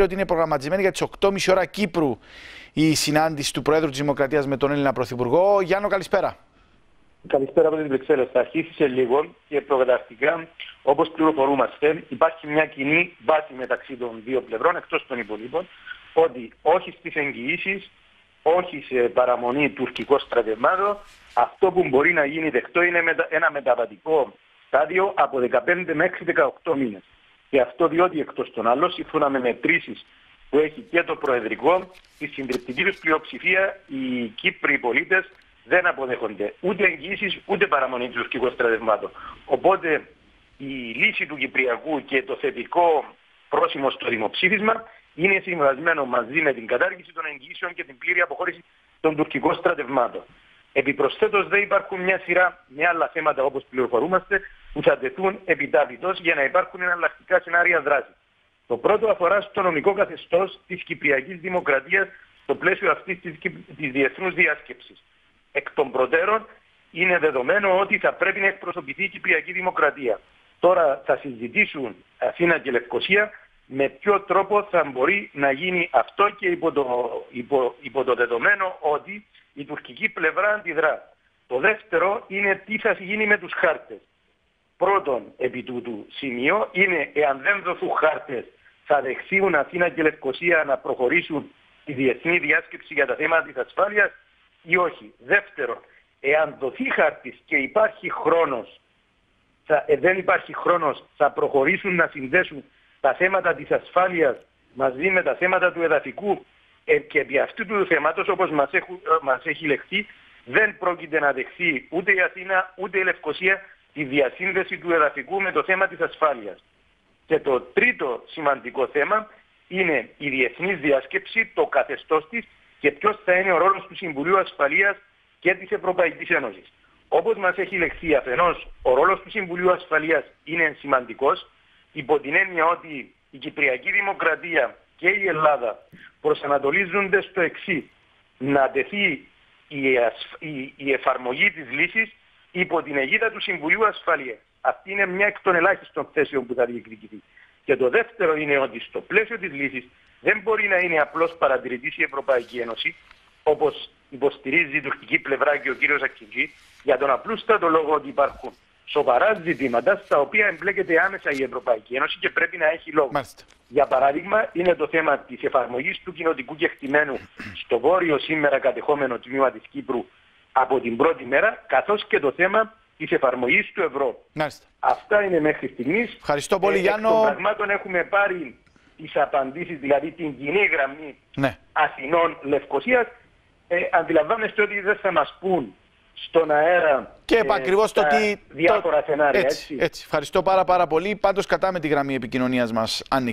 Ότι είναι προγραμματισμένη για τις 8.30 ώρα Κύπρου η συνάντηση του Προέδρου της Δημοκρατίας με τον Έλληνα Πρωθυπουργό. Γιάννο, καλησπέρα. Καλησπέρα από την Βρυξέλλες. Θα αρχίσει σε λίγο και προκαταρκτικά, όπως πληροφορούμαστε, υπάρχει μια κοινή βάση μεταξύ των δύο πλευρών, εκτός των υπολείπων, ότι όχι στις εγγυήσεις, όχι σε παραμονή τουρκικών στρατευμάτων. Αυτό που μπορεί να γίνει δεκτό είναι ένα μεταβατικό στάδιο από 15 μέχρι 18 μήνες. Και αυτό διότι εκτός των άλλων, σύμφωνα με μετρήσεις που έχει και το Προεδρικό, η συντριπτική του πλειοψηφία, οι Κύπροι πολίτες δεν αποδέχονται ούτε εγγύησεις ούτε παραμονή του τουρκικών στρατευμάτων. Οπότε η λύση του Κυπριακού και το θετικό πρόσημο στο δημοψήφισμα είναι συμβασμένο μαζί με την κατάργηση των εγγύησεων και την πλήρη αποχώρηση των τουρκικών στρατευμάτων. Επιπροσθέτως, δεν υπάρχουν μια σειρά με άλλα θέματα, όπως πληροφορούμαστε, που θα τεθούν επιτάπητος για να υπάρχουν εναλλακτικά σενάρια δράσης. Το πρώτο αφορά στο νομικό καθεστώς της Κυπριακής Δημοκρατίας στο πλαίσιο αυτής της διεθνούς διάσκεψης. Εκ των προτέρων είναι δεδομένο ότι θα πρέπει να εκπροσωπηθεί η Κυπριακή Δημοκρατία. Τώρα θα συζητήσουν Αθήνα και Λευκοσία με ποιο τρόπο θα μπορεί να γίνει αυτό και υπό το δεδομένο ότι η τουρκική πλευρά αντιδρά. Το δεύτερο είναι τι θα γίνει με τους χάρτες. Πρώτον, επί τούτου σημείο είναι εάν δεν δοθούν χάρτες θα δεχθούν Αθήνα και Λευκοσία να προχωρήσουν τη διεθνή διάσκεψη για τα θέματα της ασφάλειας ή όχι. Δεύτερον, εάν δοθεί χάρτης και υπάρχει χρόνος, δεν υπάρχει χρόνος, θα προχωρήσουν να συνδέσουν τα θέματα της ασφάλειας μαζί με τα θέματα του εδαφικού και επί αυτού του θέματος, όπως μας έχει λεχθεί, δεν πρόκειται να δεχθεί ούτε η Αθήνα ούτε η Λευκοσία τη διασύνδεση του εδαφικού με το θέμα της ασφάλειας. Και το τρίτο σημαντικό θέμα είναι η διεθνής διάσκεψη, το καθεστώς της και ποιος θα είναι ο ρόλος του Συμβουλίου Ασφαλείας και της Ευρωπαϊκής Ένωσης. Όπως μας έχει λεχθεί αφενός, ο ρόλος του Συμβουλίου Ασφαλείας είναι σημαντικός, υπό την έννοια ότι η Κυπριακή Δημοκρατία και η Ελλάδα προσανατολίζονται στο εξής, να τεθεί η εφαρμογή της λύσης υπό την αιγίδα του Συμβουλίου Ασφαλείας. Αυτή είναι μια εκ των ελάχιστων θέσεων που θα διεκδικηθεί. Και το δεύτερο είναι ότι στο πλαίσιο της λύσης δεν μπορεί να είναι απλώς παρατηρητής η Ευρωπαϊκή Ένωση, όπως υποστηρίζει η τουρκική πλευρά και ο κύριος Ακιντζή, για τον απλούστατο λόγο ότι υπάρχουν σοβαρά ζητήματα στα οποία εμπλέκεται άμεσα η Ευρωπαϊκή Ένωση και πρέπει να έχει λόγο. Μάλιστα. Για παράδειγμα, είναι το θέμα της εφαρμογής του κοινοτικού κεκτημένου στο βόρειο σήμερα κατεχόμενο τμήμα της Κύπρου από την πρώτη μέρα, καθώς και το θέμα της εφαρμογής του ευρώ. Μάλιστα. Αυτά είναι μέχρι στιγμής. Ευχαριστώ πολύ, Γιάννο. Εκ των πραγμάτων έχουμε πάρει τις απαντήσεις, δηλαδή την κοινή γραμμή Αθηνών-Λευκοσίας. Αντιλαμβάνεστε ότι δεν θα μας πούν στον αέρα και επακριβώς το τι διάφορα σενάρια. Έτσι. Ευχαριστώ πάρα πολύ. Πάντως, κατά με τη γραμμή επικοινωνίας μας, Άννη.